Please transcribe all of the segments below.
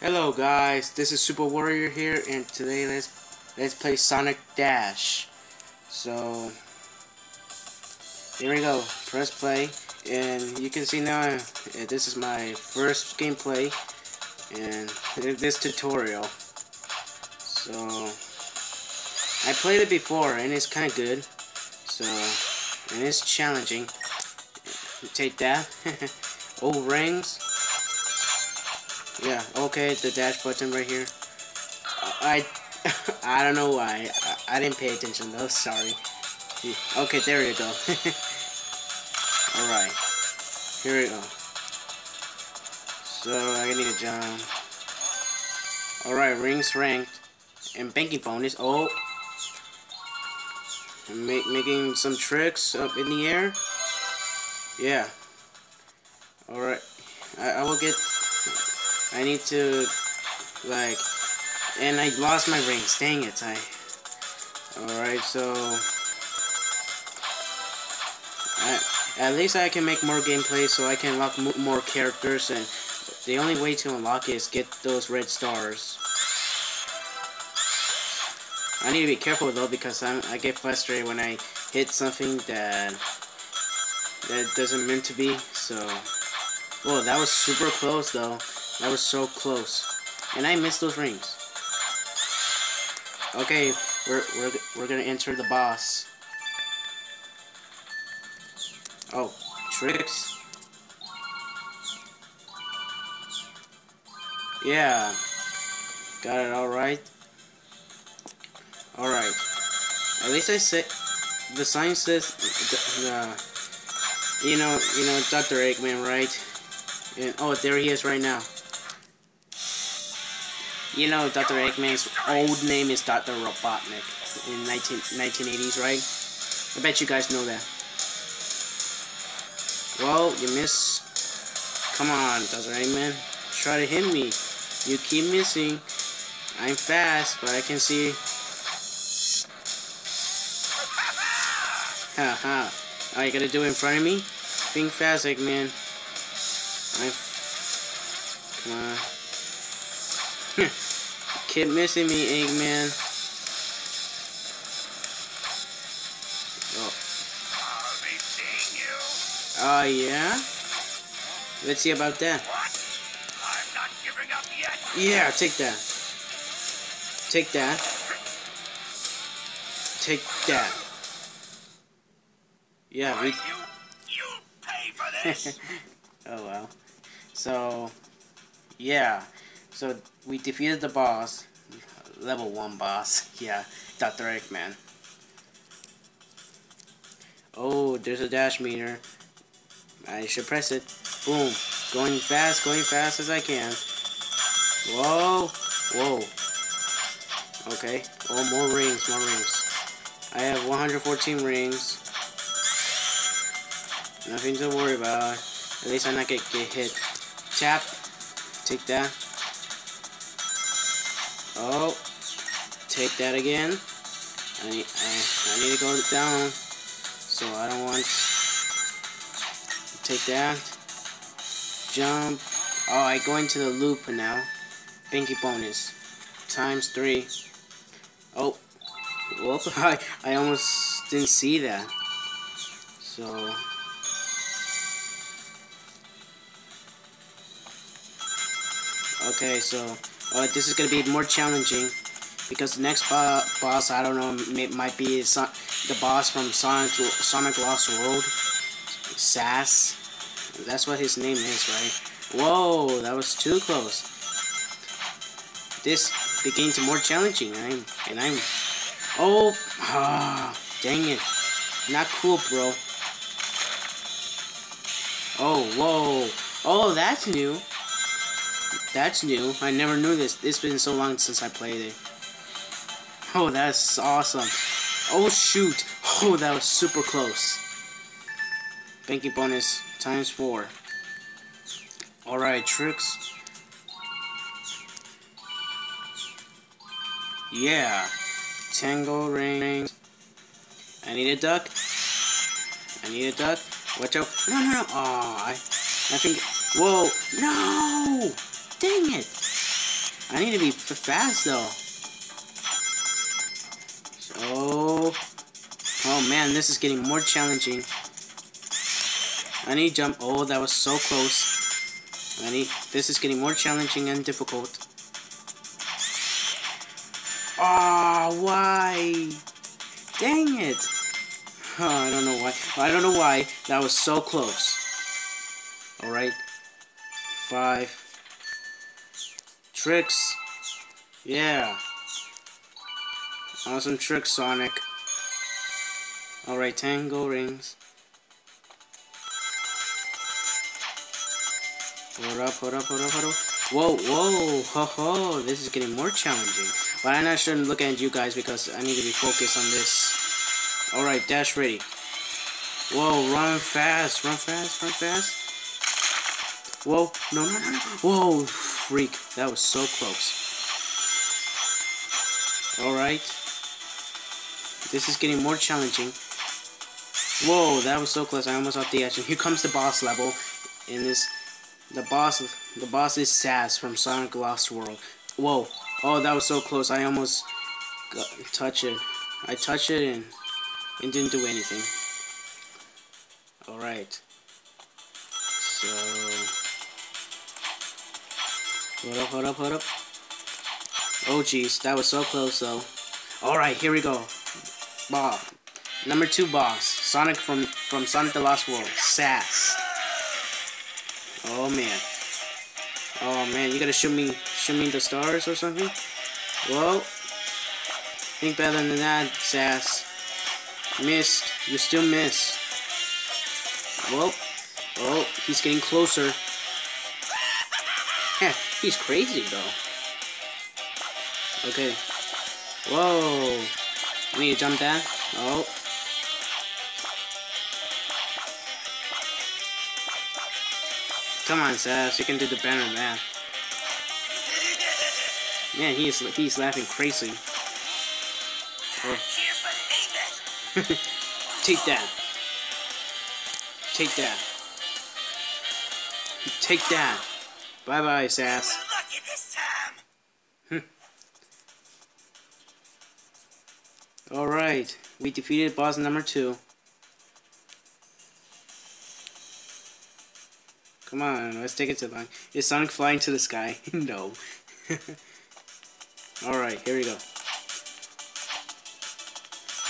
Hello guys, this is Super Warrior here, and today let's play Sonic Dash. So here we go. Press play, and you can see now this is my first gameplay and this tutorial. So I played it before, and it's kind of good. So and it's challenging. Take that. Oh, rings. Yeah, okay, the dash button right here. I don't know why. I didn't pay attention though, sorry. Okay, there you go. Alright. Here we go. So, I need a jump. Alright, rings ranked. And banking bonus. Oh. Making some tricks up in the air. Yeah. Alright. I will get... I need to, like, and I lost my rings. Dang it! Alright, so at least I can make more gameplay, so I can unlock more characters, and the only way to unlock it is get those red stars. I need to be careful though, because I get frustrated when I hit something that doesn't meant to be. So, whoa, that was super close though. That was so close, and I missed those rings. Okay, we're gonna enter the boss. Oh, tricks. Yeah, got it all right. All right. At least I said the sign says you know Dr. Eggman, right? And oh, there he is right now. You know, Dr. Eggman's old name is Dr. Robotnik in 1980s, right? I bet you guys know that. Well, you miss. Come on, Dr. Eggman. Try to hit me. You keep missing. I'm fast, but I can see. Haha. Are you gonna do it in front of me? Think fast, Eggman. Come on. Keep missing me, Eggman. Oh. Oh, yeah? Let's see about that. What? I'm not giving up yet. Yeah, take that. Take that. Take that. Yeah, we... You'll pay for this! Oh, wow. So, yeah. So, we defeated the boss, level 1 boss, yeah, Dr. Eggman. Oh, there's a dash meter. I should press it. Boom. Going fast as I can. Whoa, whoa. Okay. Oh, more rings, more rings. I have 114 rings. Nothing to worry about. At least I'm not gonna get hit. Tap. Take that. Oh, take that again. I need to go down, so I don't want to take that. Jump. Oh, I go into the loop now. Binky bonus. Times 3. Oh, whoop, I almost didn't see that. So... Okay, so... this is gonna be more challenging because the next boss, I don't know, might be the boss from Sonic Lost World, Zazz. That's what his name is, right? Whoa, that was too close. This became more challenging, and I'm. Oh, dang it! Not cool, bro. Oh, whoa! Oh, that's new. That's new. I never knew this. It's been so long since I played it. Oh, that's awesome. Oh, shoot. Oh, that was super close. Banky bonus times 4. Alright, tricks. Yeah. Tangle rings. I need a duck. I need a duck. Watch out. No, no, no. Oh, I think... Whoa. No! Dang it! I need to be fast though. So, oh man, this is getting more challenging. I need to jump. Oh, that was so close. This is getting more challenging and difficult. Ah, oh, why? Dang it! Oh, I don't know why. I don't know why that was so close. All right, 5 tricks. Yeah, awesome trick, Sonic. All right, Tango rings. Hold up. Whoa, whoa, ho, ho. This is getting more challenging. But I shouldn't look at you guys because I need to be focused on this. Alright, dash ready. Whoa, run fast. Whoa, no. Whoa, freak. That was so close. Alright. This is getting more challenging. Whoa, that was so close. I almost off the edge. And here comes the boss level in this. The boss is Zazz from Sonic Lost World. Whoa. Oh, that was so close. I almost touched it. I touched it and it didn't do anything. Alright. So... Hold up. Oh, jeez. That was so close, though. Alright, here we go. Bob. Number 2 boss. Sonic from Sonic the Lost World. Zazz. Oh man, you gotta shoot me the stars or something? Whoa. Think better than that, Zazz. Missed. You still miss. Whoa. Oh, he's getting closer. Heh, he's crazy though. Okay. Whoa. I need to jump that. Oh. Come on, Zazz, you can do the better than that. Man, he's laughing crazy. Oh. Take that. Bye, Zazz. All right, we defeated boss number 2. Come on, let's take it to the line. Is Sonic flying to the sky? No. Alright, here we go.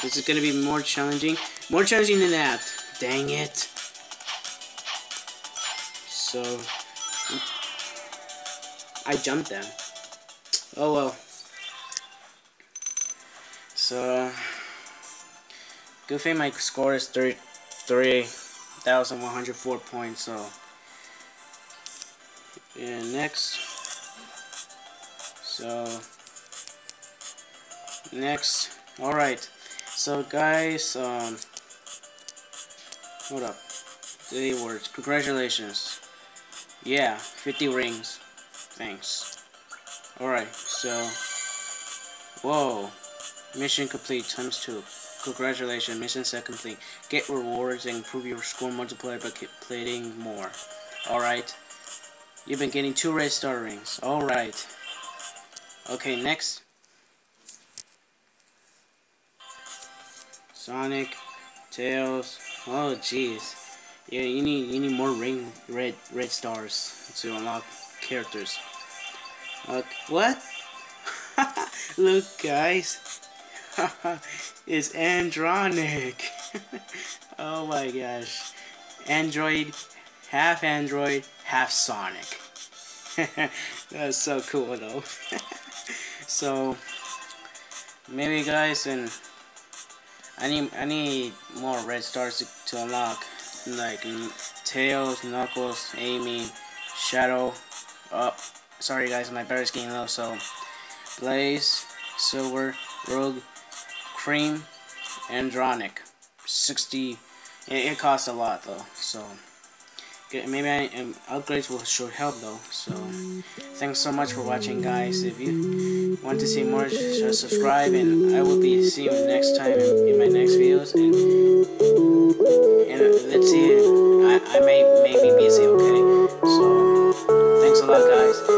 This is gonna be more challenging. More challenging than that. Dang it. So... I jumped them. Oh well. So... Goofy, my score is 3,104 points, so... And next, alright, so guys, hold up, 3 words, congratulations, yeah, 50 rings, thanks, alright, so, whoa, mission complete, times 2, congratulations, mission set complete, get rewards and improve your score multiplier by completing more, alright. You've been getting 2 red star rings. Alright. Okay, next. Sonic, Tails. Oh jeez. Yeah, you need more red stars to unlock characters. What? Look guys. It's Andronic. Oh my gosh. Android. Half Android, half Sonic. That's so cool though. So maybe guys, and I need more red stars to unlock, like Tails, Knuckles, Amy, Shadow. Sorry guys, my battery's getting low. So Blaze, Silver, Rogue, Cream, Andronic. 60. It costs a lot though. So. Maybe upgrades will sure help though. So thanks so much for watching guys. If you want to see more, just subscribe, and I will be seeing you next time in my next videos, and let's see, I may be busy, okay? So thanks a lot guys.